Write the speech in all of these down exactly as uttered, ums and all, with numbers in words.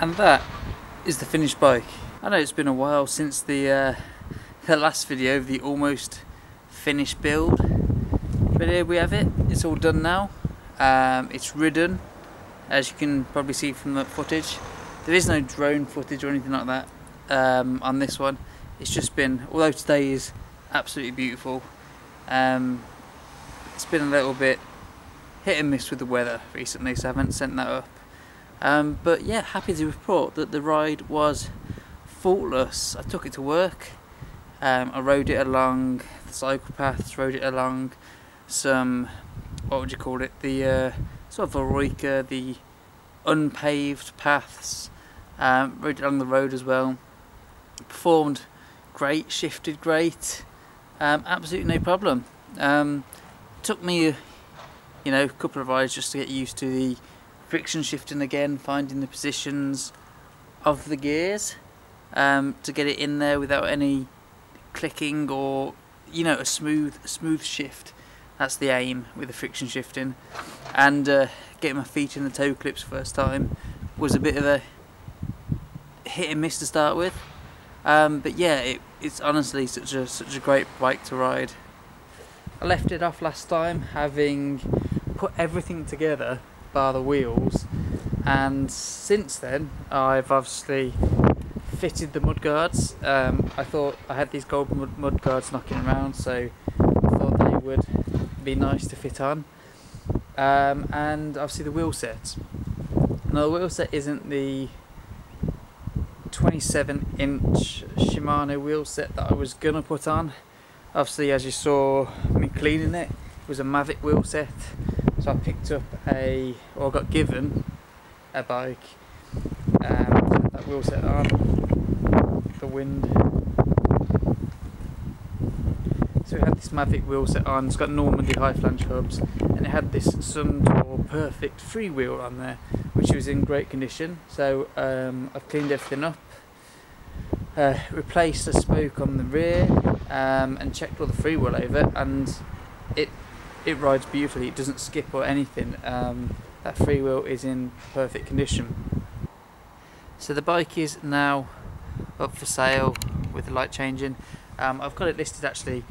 And that is the finished bike. I know it's been a while since the, uh, the last video of the almost finished build, but here we have it. It's all done now. Um, it's ridden, as you can probably see from the footage. There is no drone footage or anything like that um, on this one. It's just been, although today is absolutely beautiful, um, it's been a little bit hit and miss with the weather recently, so I haven't sent that up. Um, but yeah, happy to report that the ride was faultless. I took it to work, um, I rode it along the cycle paths, rode it along some, what would you call it, the uh, sort of Aroica, the unpaved paths, um, rode it along the road as well. Performed great, shifted great, um, absolutely no problem. Um, took me, you know, a couple of rides just to get used to the friction shifting again, finding the positions of the gears um, to get it in there without any clicking or, you know, a smooth, a smooth shift. That's the aim with the friction shifting. And uh, getting my feet in the toe clips first time was a bit of a hit and miss to start with. Um, but yeah, it, it's honestly such a such a great bike to ride. I left it off last time having put everything together bar the wheels, and since then I've obviously fitted the mud guards. Um, I thought I had these gold mud, mud guards knocking around, so I thought they would be nice to fit on. Um, and obviously the wheel set. Now the wheel set isn't the twenty-seven inch Shimano wheel set that I was gonna put on. Obviously, as you saw me cleaning it, it was a Mavic wheel set. So I picked up a, or got given a bike, um, that wheel set on, the wind. So we had this Mavic wheel set on, it's got Normandy high flange hubs, and it had this Suntour perfect freewheel on there, which was in great condition. So um, I've cleaned everything up, uh, replaced the spoke on the rear, um, and checked all the freewheel over, and it It rides beautifully. It doesn't skip or anything. Um, that freewheel is in perfect condition. So the bike is now up for sale with the light changing. Um, I've got it listed actually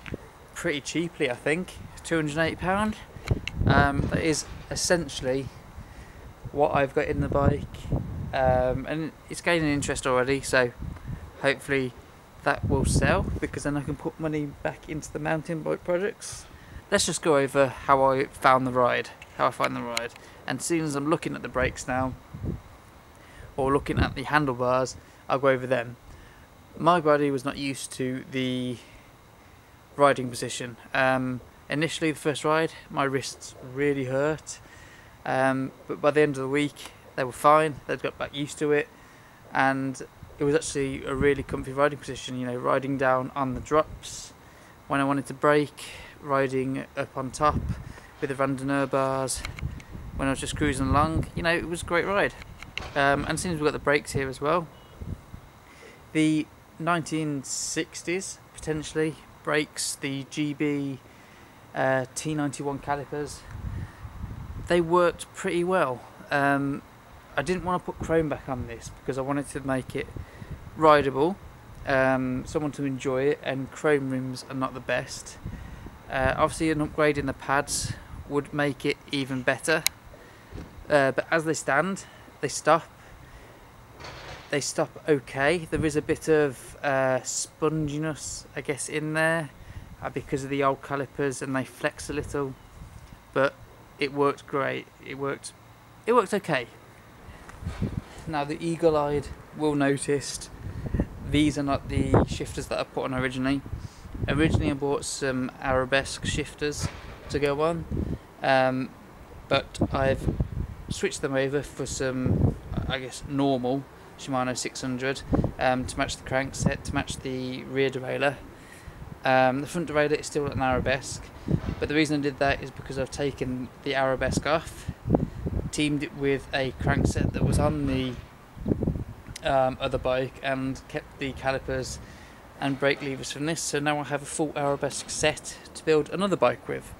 pretty cheaply, I think, two hundred and eighty pounds. Um, that is essentially what I've got in the bike, um, and it's gaining interest already. So hopefully that will sell, because then I can put money back into the mountain bike projects. Let's just go over how I found the ride, how I find the ride. And as soon as I'm looking at the brakes now, or looking at the handlebars, I'll go over them. My body was not used to the riding position. Um, initially, the first ride, my wrists really hurt. Um, but by the end of the week, they were fine. They'd got back used to it. And it was actually a really comfy riding position, you know, riding down on the drops when I wanted to brake, riding up on top with the Randonneur bars when I was just cruising along. You know, it was a great ride. Um, and since we've got the brakes here as well, the nineteen sixties potentially brakes, the G B uh, T ninety-one calipers, they worked pretty well. Um, I didn't want to put chrome back on this because I wanted to make it rideable, um, someone to enjoy it, and chrome rims are not the best. Uh, obviously an upgrade in the pads would make it even better, uh, but as they stand, they stop, they stop okay. There is a bit of uh, sponginess, I guess, in there uh, because of the old calipers, and they flex a little, but it worked great. It worked, it worked okay. Now the eagle-eyed will notice these are not the shifters that I put on originally. Originally I bought some Arabesque shifters to go on, um, but I've switched them over for some, I guess, normal Shimano six hundred um, to match the crankset, to match the rear derailleur. Um, the front derailleur is still an Arabesque, but the reason I did that is because I've taken the Arabesque off, teamed it with a crankset that was on the um, other bike, and kept the calipers and brake levers from this, so now I have a full Arabesque set to build another bike with.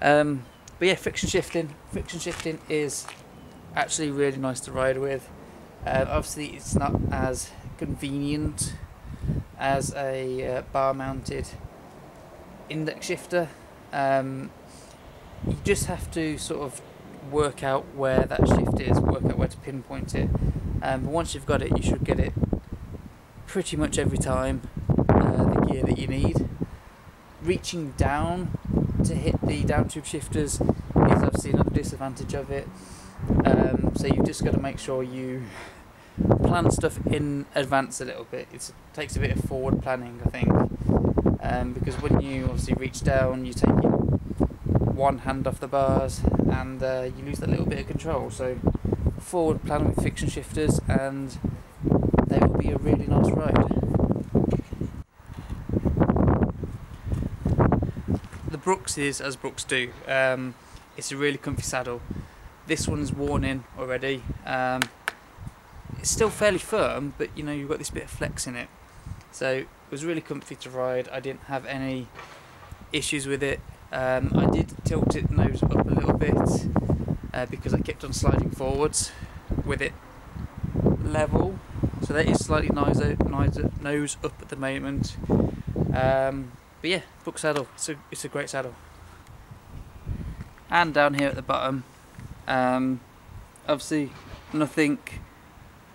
Um, but yeah, friction shifting. Friction shifting is actually really nice to ride with. Uh, obviously it's not as convenient as a uh, bar mounted index shifter. Um, you just have to sort of work out where that shift is, work out where to pinpoint it. Um, but once you've got it, you should get it pretty much every time, uh, the gear that you need. Reaching down to hit the down tube shifters is obviously another disadvantage of it. Um, so you've just got to make sure you plan stuff in advance a little bit. It's, it takes a bit of forward planning, I think, um, because when you obviously reach down, you take one hand off the bars and uh, you lose that little bit of control. So forward plan with friction shifters and they will be a really nice ride. The Brooks is as Brooks do. Um, it's a really comfy saddle. This one's worn in already. Um, it's still fairly firm, but you know, you've got this bit of flex in it. So it was really comfy to ride. I didn't have any issues with it. Um, I did tilt it nose up a little bit uh, because I kept on sliding forwards with it level. So that is slightly nose up, nose up at the moment. Um, but yeah, Brooks saddle, it's a, it's a great saddle. And down here at the bottom, Um, obviously nothing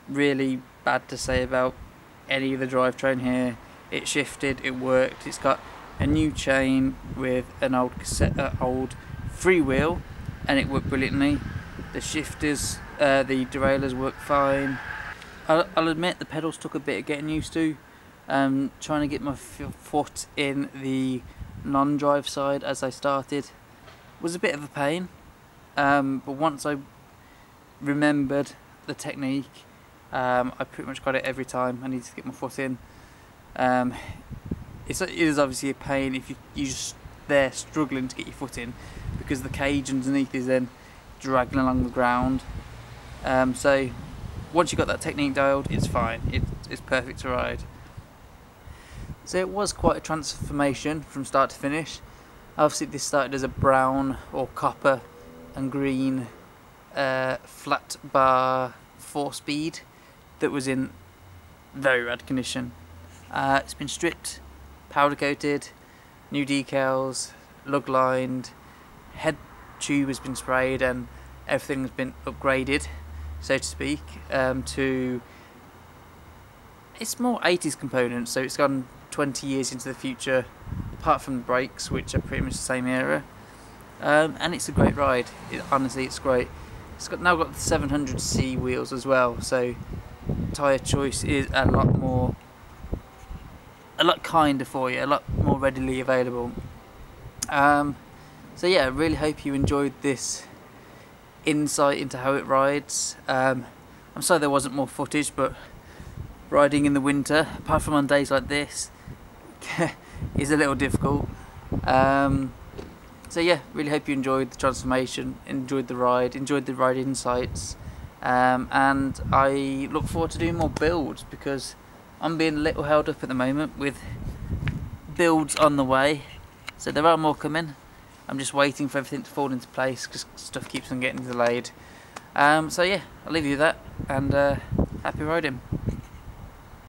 really bad to say about any of the drivetrain here. It shifted, it worked, it's got a new chain with an old cassette, uh, old freewheel, and it worked brilliantly. The shifters, uh, the derailleurs worked fine. I'll, I'll admit the pedals took a bit of getting used to, um, trying to get my foot in the non-drive side as I started was a bit of a pain. Um, but once I remembered the technique, um, I pretty much got it every time I needed to get my foot in. Um, it's, it is obviously a pain if you, you're just there struggling to get your foot in because the cage underneath is then dragging along the ground. Um, so once you've got that technique dialed, it's fine, it, it's perfect to ride. So it was quite a transformation from start to finish. Obviously this started as a brown or copper and green uh, flat bar four speed that was in very rad condition. Uh, it's been stripped, powder coated, new decals, lug lined, head tube has been sprayed, and everything has been upgraded, so to speak, um, to it's more eighties components, so it's gone twenty years into the future, apart from the brakes, which are pretty much the same era. Um, and it's a great ride. It, honestly, it's great. It's got now got the seven hundred C wheels as well, so tyre choice is a lot more, a lot kinder for you, a lot more readily available. Um, so yeah, I really hope you enjoyed this insight into how it rides. Um, I'm sorry there wasn't more footage, but riding in the winter, apart from on days like this, is a little difficult. Um, So yeah, really hope you enjoyed the transformation, enjoyed the ride, enjoyed the ride insights, um, and I look forward to doing more builds because I'm being a little held up at the moment with builds on the way. So there are more coming. I'm just waiting for everything to fall into place because stuff keeps on getting delayed. Um, so yeah, I'll leave you with that, and uh, happy riding.